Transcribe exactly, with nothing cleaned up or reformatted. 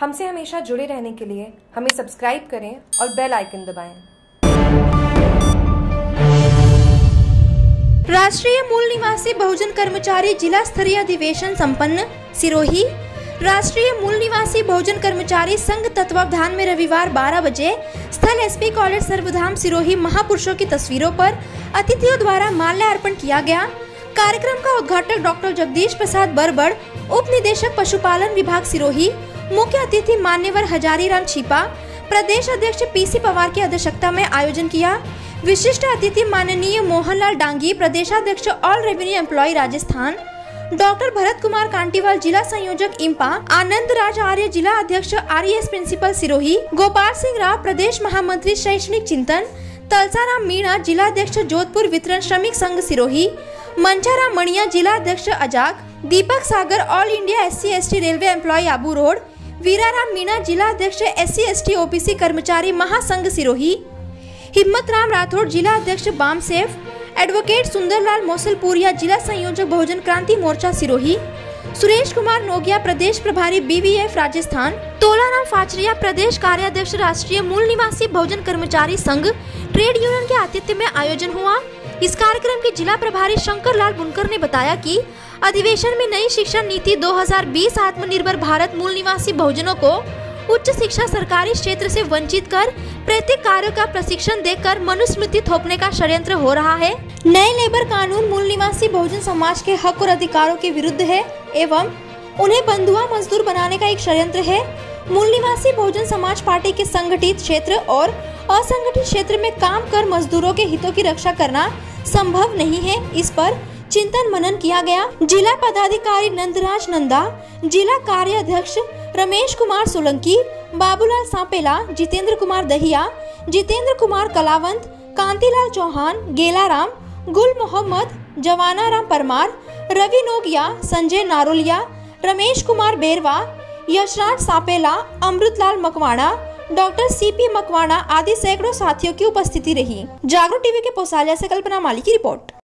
हमसे हमेशा जुड़े रहने के लिए हमें सब्सक्राइब करें और बेल आइकन दबाएं। राष्ट्रीय मूलनिवासी बहुजन कर्मचारी जिला स्तरीय अधिवेशन संपन्न सिरोही। राष्ट्रीय मूलनिवासी बहुजन कर्मचारी संघ तत्वावधान में रविवार बारह बजे स्थल एस पी कॉलेज सर्व धाम सिरोही महापुरुषों की तस्वीरों पर अतिथियों द्वारा माल्यार्पण किया गया। कार्यक्रम का उद्घाटक डॉक्टर जगदीश प्रसाद बर्बड़, उप निदेशक पशुपालन विभाग सिरोही, मुख्य अतिथि मान्यवर हजारी राम छिपा, प्रदेश अध्यक्ष पीसी पवार की अध्यक्षता में आयोजन किया। विशिष्ट अतिथि माननीय मोहनलाल डांगी, प्रदेशाध्यक्ष all revenue employee Rajasthan, doctor Bharat Kumar Kantiwal जिला संयोजक इम्पा, आनंद राज आर्य जिला अध्यक्ष R E S principal Sirohi, Gopal Singh Rao प्रदेश महामंत्री शैक्षणिक चिंतन, तलसाराम मीणा जिला अध्यक्ष जोधपुर वितरण श्रमिक संघ सिरोही, मंछाराम मडिया जिला अध्यक्ष अजाक, Deepak Sagar all India SC ST railway employ Abu road, Viraram Meena जिला अध्यक्ष एससी एसटी ओबीसी कर्मचारी महासंघ सिरोही, हिम्मत राम राठौड़ जिला अध्यक्ष बामसेफ, एडवोकेट सुंदरलाल मौसलपुरिया जिला संयोजक बहुजन क्रांति मोर्चा सिरोही, सुरेश कुमार नोगिया प्रदेश प्रभारी B V F Rajasthan, Tolaram Phacharia प्रदेश कार्याध्यक्ष राष्ट्रीय मूलनिवासी बहुजन कर्मचारी संघ ट्रेड यूनियन के आतिथ्य में आयोजन हुआ। इस कार्यक्रम के जिला प्रभारी शंकरलाल लाल बुनकर ने बताया कि अधिवेशन में नई शिक्षा नीति दो हज़ार बीस आत्मनिर्भर भारत मूल निवासी बहुजनों को उच्च शिक्षा सरकारी क्षेत्र से वंचित कर प्रत्येक कार्य का प्रशिक्षण देकर मनुस्मृति थोपने का षड्यंत्र हो रहा है। नए लेबर कानून मूल निवासी बहुजन समाज के हक और अधिकारों के विरुद्ध है एवं उन्हें बंधुआ मजदूर बनाने का एक षड्यंत्र है। मूल निवासी बहुजन समाज पार्टी के संगठित क्षेत्र और असंगठित क्षेत्र में काम कर मजदूरों के हितों की रक्षा करना संभव नहीं है। इस पर चिंतन मनन किया गया। जिला पदाधिकारी नंदराज नंदा, जिला कार्याध्यक्ष रमेश कुमार सोलंकी, बाबूलाल सांपेला, जितेंद्र कुमार दहिया, जितेंद्र कुमार कलावंत, Kantilal Chauhan, Gelaram, Gul Mohammad, Jawanaram Parmar, Ravi Nogia, Sanjay Narolia, Ramesh Kumar Berwa, Yashraj Sampela, Amritlal Makwana, doctor C P Makwana आदि सैकड़ों साथियों की उपस्थिति रही। जागरूक टीवी के पोसालिया से कल्पना माली की रिपोर्ट।